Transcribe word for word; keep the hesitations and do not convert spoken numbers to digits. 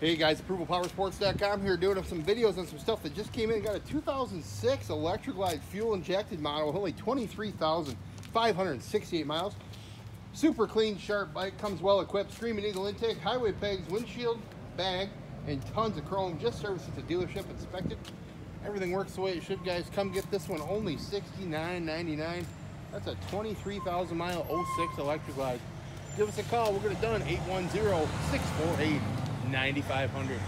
Hey guys, approval power sports dot com here, doing up some videos on some stuff that just came in. Got a two thousand six Electra Glide fuel injected model with only twenty-three thousand five hundred sixty-eight miles. Super clean, sharp bike, comes well equipped. Screaming Eagle intake, highway pegs, windshield, bag, and tons of chrome. Just serviced at the dealership, inspected. Everything works the way it should, guys. Come get this one, only sixty-nine ninety-nine. That's a twenty-three thousand mile oh six Electra Glide. Give us a call. We'll get it done, eight one zero, six four eight, nine five hundred.